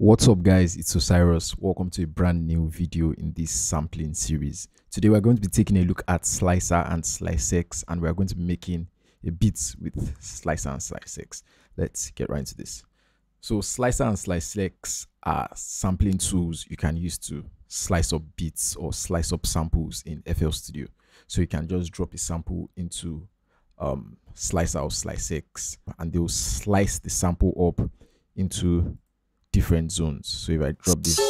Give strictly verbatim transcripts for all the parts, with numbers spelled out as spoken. What's up guys, it's Osiris. Welcome to a brand new video in this sampling series. Today we're going to be taking a look at Slicer and Slicex, and we're going to be making a beat with Slicer and Slicex. Let's get right into this. So Slicer and Slicex are sampling tools you can use to slice up beats or slice up samples in F L Studio. So you can just drop a sample into um, Slicer or Slicex and they'll slice the sample up into different zones. So if I drop this here,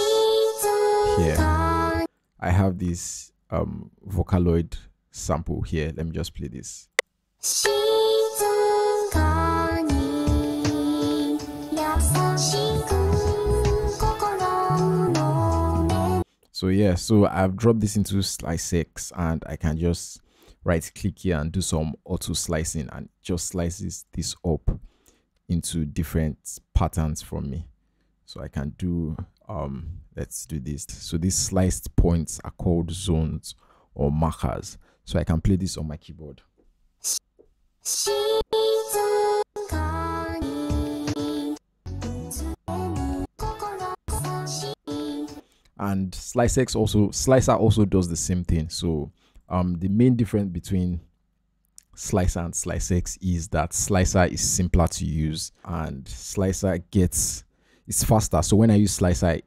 I have this um Vocaloid sample here. Let me just play this. So yeah, so I've dropped this into Slicex and I can just right click here and do some auto slicing, and just slices this up into different patterns from me. So I can do, um, let's do this. So these sliced points are called zones or markers. So I can play this on my keyboard. And Slicex also, Slicer also does the same thing. So um, the main difference between Slicer and Slicex is that Slicer is simpler to use and Slicer gets... it's faster. So when I use Slicer, I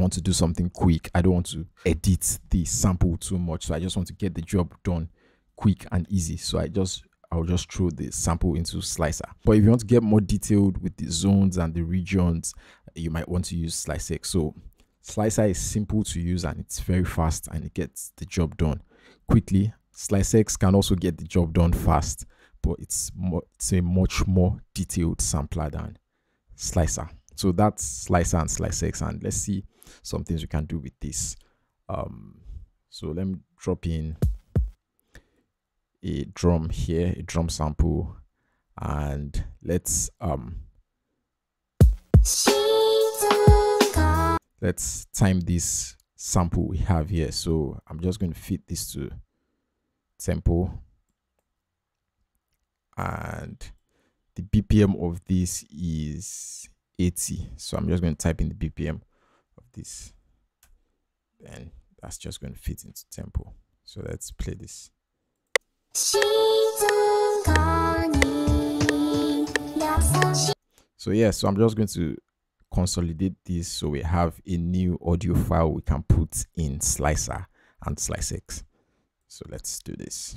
want to do something quick. I don't want to edit the sample too much. So I just want to get the job done quick and easy. So I just, I'll just throw the sample into Slicer. But if you want to get more detailed with the zones and the regions, you might want to use Slicex. So Slicer is simple to use and it's very fast and it gets the job done quickly. Slicex can also get the job done fast, but it's, more, it's a much more detailed sampler than Slicer. So that's Slicer and Slicex, and let's see some things we can do with this. Um, so let me drop in a drum here, a drum sample, and let's um, let's time this sample we have here. So I'm just going to fit this to tempo, and the B P M of this is eighty. So I'm just going to type in the B P M of this, and that's just going to fit into tempo. So let's play this. So yeah, so I'm just going to consolidate this so we have a new audio file we can put in Slicer and Slicex. So let's do this.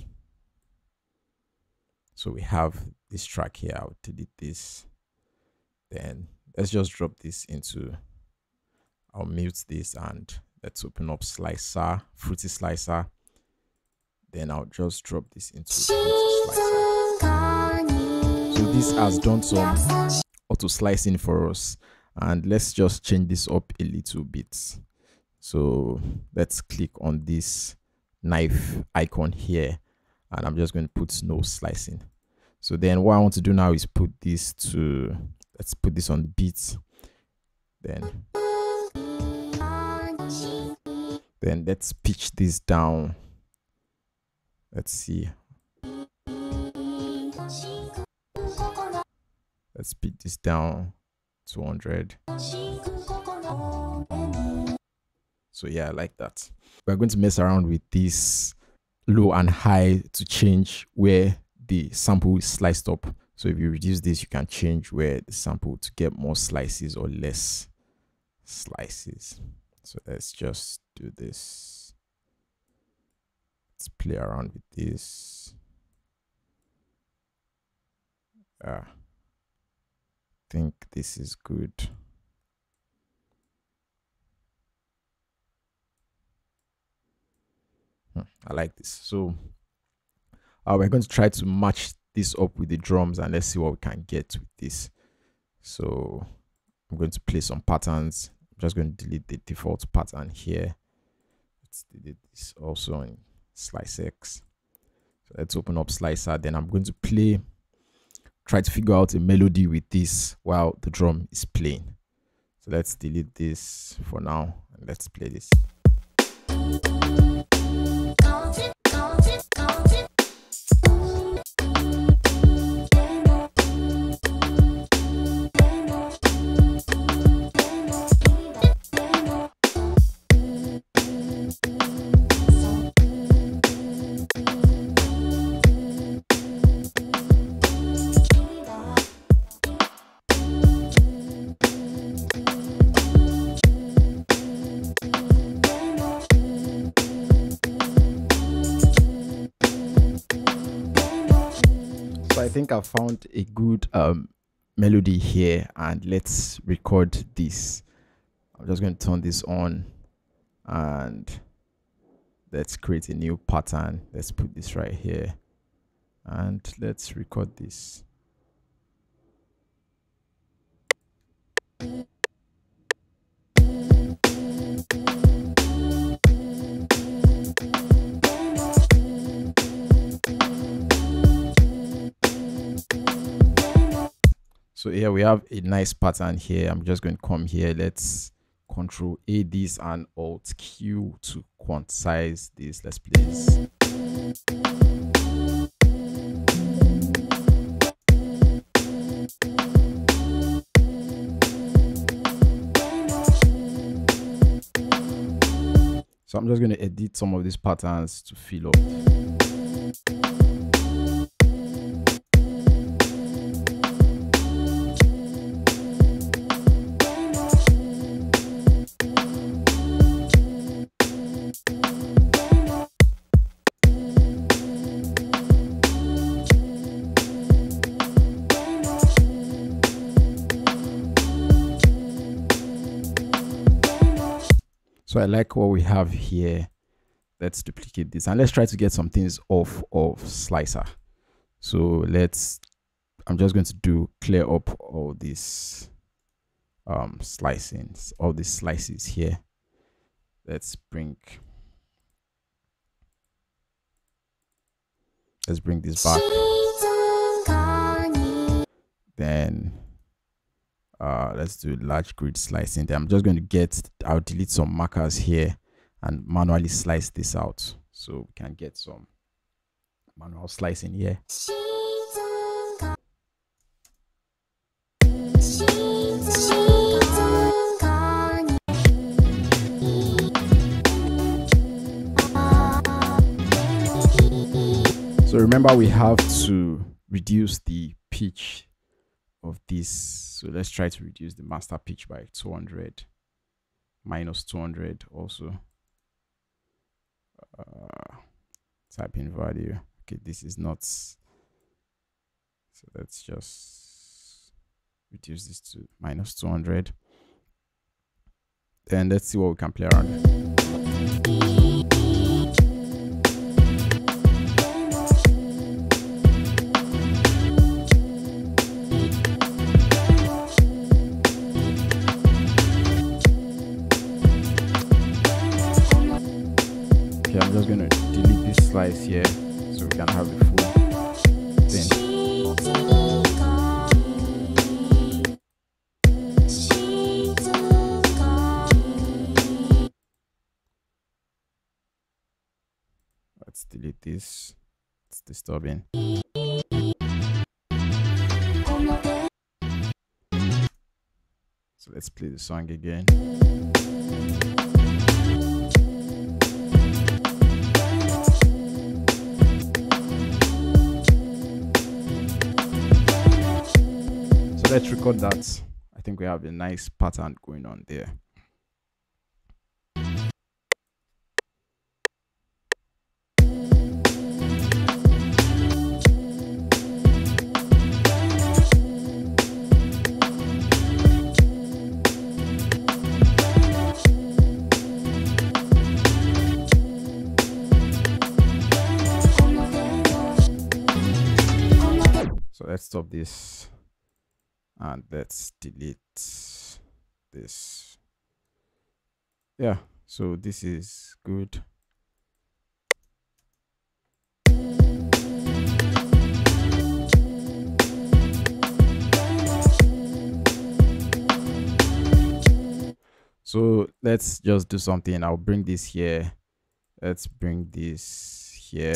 So we have this track here. I'll delete this. Then let's just drop this into, I'll mute this and let's open up Slicer, Fruity Slicer. Then I'll just drop this into Fruity Slicer. So this has done some auto slicing for us. And let's just change this up a little bit. So let's click on this knife icon here. And I'm just going to put no slicing. So then what I want to do now is put this to... let's put this on the beats. Then, then let's pitch this down. Let's see. Let's pitch this down to one hundred. So yeah, I like that. We're going to mess around with this low and high to change where the sample is sliced up. So if you reduce this, you can change where the sample to get more slices or less slices. So let's just do this. Let's play around with this. Ah, I think this is good. Hmm, I like this. So uh, we're going to try to match this up with the drums, and let's see what we can get with this. So I'm going to play some patterns. I'm just going to delete the default pattern here. Let's delete this also in Slicex. So let's open up Slicer. Then I'm going to play, try to figure out a melody with this while the drum is playing. So let's delete this for now and let's play this. think I found a good um, melody here, and let's record this. I'm just going to turn this on and let's create a new pattern. Let's put this right here and let's record this. So here we have a nice pattern here. I'm just going to come here. Let's control A this and alt Q to quantize this. Let's play this. So I'm just going to edit some of these patterns to fill up. So I like what we have here. Let's duplicate this and let's try to get some things off of Slicer. So let's, I'm just going to do clear up all these um, slicings, all these slices here. Let's bring, let's bring this back. Then Uh, let's do large grid slicing there. I'm just going to get, I'll delete some markers here and manually slice this out so we can get some manual slicing here. So remember, we have to reduce the pitch of this, so let's try to reduce the master pitch by two hundred, minus two hundred also. Uh, type in value. Okay, this is not, so let's just reduce this to minus two hundred. Then let's see what we can play around with. I'm just going to delete this slice here so we can have the full thing. Let's delete this. It's disturbing. So let's play the song again. Let's record that. I think we have a nice pattern going on there. So let's stop this. And let's delete this. Yeah, so this is good. So let's just do something. I'll bring this here. Let's bring this here.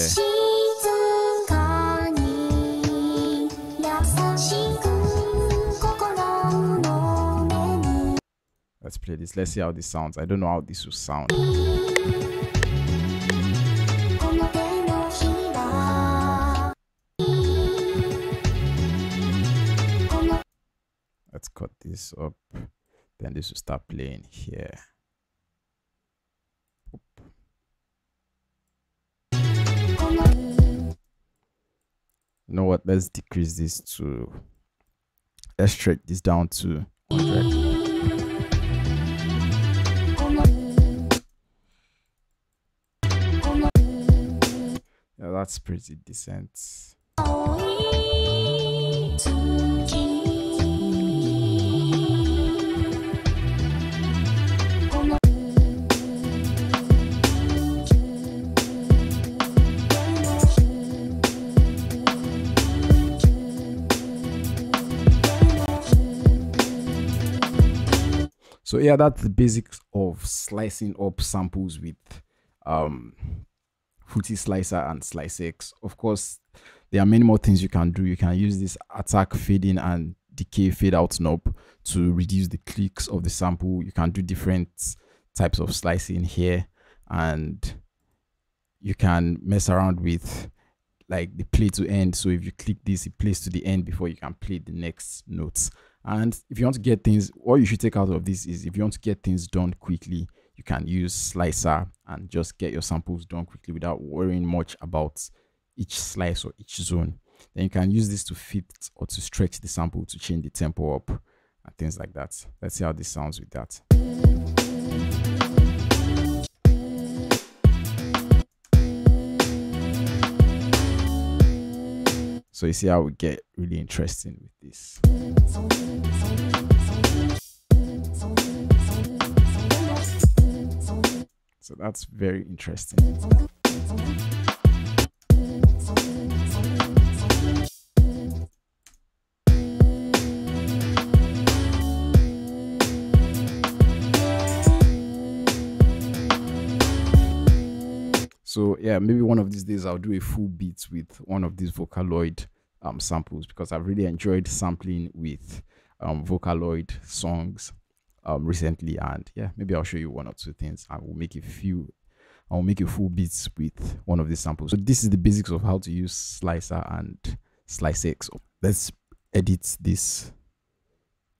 Let's play this. Let's see how this sounds. I don't know how this will sound. Let's cut this up. Then this will start playing here. You know what? Let's decrease this to, let's stretch this down to one hundred. Yeah, that's pretty decent. So yeah, that's the basics of slicing up samples with um, Fruity Slicer and Slice X. Of course, there are many more things you can do. You can use this attack fading and decay fade out knob to reduce the clicks of the sample. You can do different types of slicing here, and you can mess around with like the play to end. So if you click this, it plays to the end before you can play the next notes. And if you want to get things, what you should take out of this is if you want to get things done quickly, you can use Slicer and just get your samples done quickly without worrying much about each slice or each zone. Then you can use this to fit or to stretch the sample to change the tempo up and things like that. Let's see how this sounds with that. So you see how we get really interesting with this. So that's very interesting. So yeah, maybe one of these days I'll do a full beat with one of these Vocaloid um, samples, because I've really enjoyed sampling with um, Vocaloid songs um, recently. And yeah, maybe I'll show you one or two things. I will make a few, I'll make a full beats with one of these samples. So this is the basics of how to use Slicer and Slice X. Let's edit this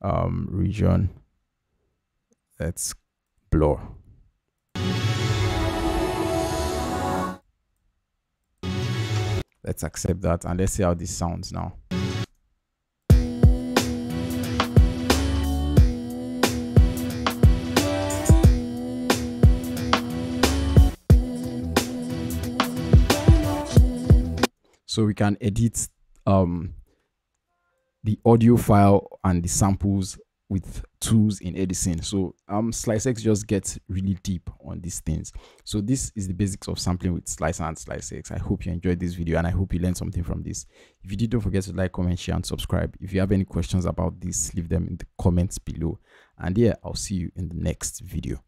um, region. Let's blur. Let's accept that and let's see how this sounds now. So we can edit um, the audio file and the samples with tools in editing. So um, Slice X just gets really deep on these things. So this is the basics of sampling with Slicer and Slice X. I hope you enjoyed this video and I hope you learned something from this. If you did, don't forget to like, comment, share, and subscribe. If you have any questions about this, leave them in the comments below. And yeah, I'll see you in the next video.